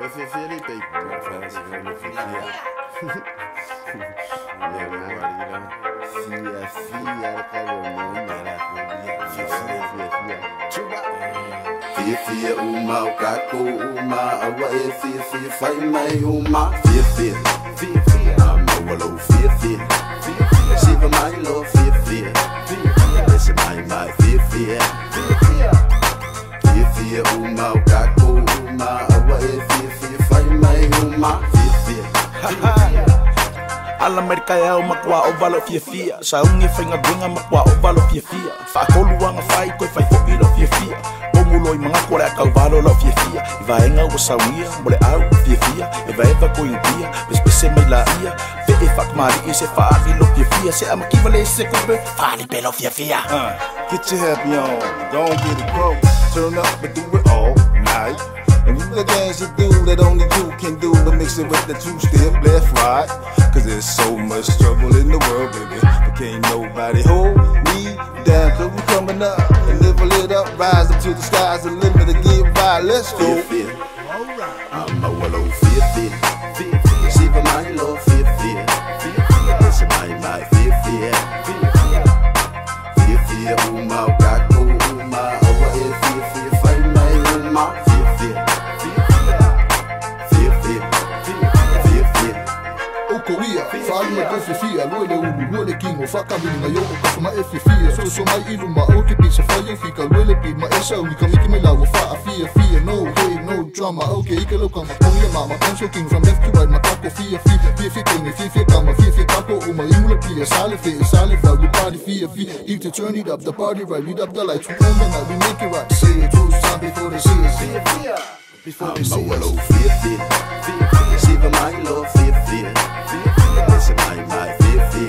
If you feel it, they breakfast when you feel it. Yeah, man, you know. See ya, carry on, man. Chuba. Fifty uma, kaku uma, awa fifty, five my uma. Fifty, fifty, I'm a low fifty. Fifty, she be my low fifty. Fifty, she my fifty. Fifty uma, kaku uma, awa fifty, five my uma. Fifty. Alla merkaya o makwa o balo fiefia saungi fenga bunga makwa o balo fiefia fa koluanga fai ko fai fopilo fiefia bomulo I manga kole ka balo lo fiefia va enga o saungia mole au fiefia e va eva ko india espese mai la ia fe e fak mari se fa filo fiefia se am kivale se ko be fali pelo fiefia get your happy on don't get it broke turn up but do it all night and do the things you do that only you can do but mix it with the two step left right. Cause there's so much trouble in the world, baby. But can't nobody hold me down. Cause we're coming up and live a lit up. Rise up to the sky's the limit to get by. Let's go. I'm a well old 50. She be my low 50. She my 50. 50 uma, kaku uma. Over here 50, fight my uma. 50. 50. Korea, faria FFI, aloe ulu, ole kingo, faka bilinga yo, okafa ma FFI, so mai iluma, oke pizza, faia fika, luele pi, ma esa unika, miki me lawa, faa, fia, no way, no drama, oke, ike loka, ma kongia mama, kanso king, from left to right, ma kako, fia, kenge, fia, kama, fia, kako, oma, imula pia, sale, vau, you party, fia, if they turn it up, the party right, lead up the lights, we come and I, we make it right, say it, two time before they see us, fia, before they see us, fia, see the my love, fia, It's my 50.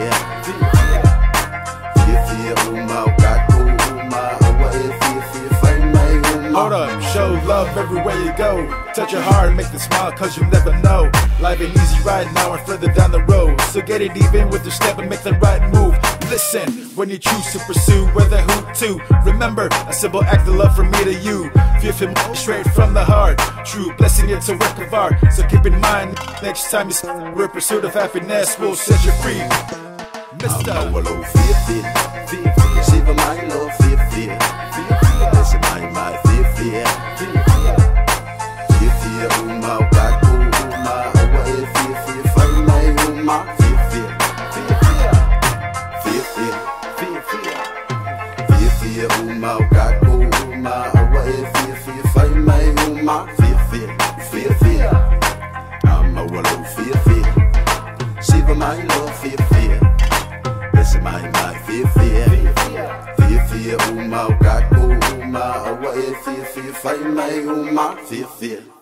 50 uma, kaku uma, awa fifty, find my uma. Hold up, show love everywhere you go. Touch your heart, make them smile, cause you never know. Life ain't easy right now and further down the road. So get it even with your step and make the right move. Listen, when you choose to pursue, whether who to. Remember, a simple act of love from me to you. Feel straight from the heart. True blessing, it's a work of art. So keep in mind, next time you're in pursuit of happiness, we'll set you free. Mr. I'm a low 50, 50, she be my low 50, 50, she be my 50, 50, uma, kaku uma, awa fifty, find my uma. I'm a wallow fear. She be my love fear. This is my fear. Uma, kaku uma, awa fear, find my uma fear.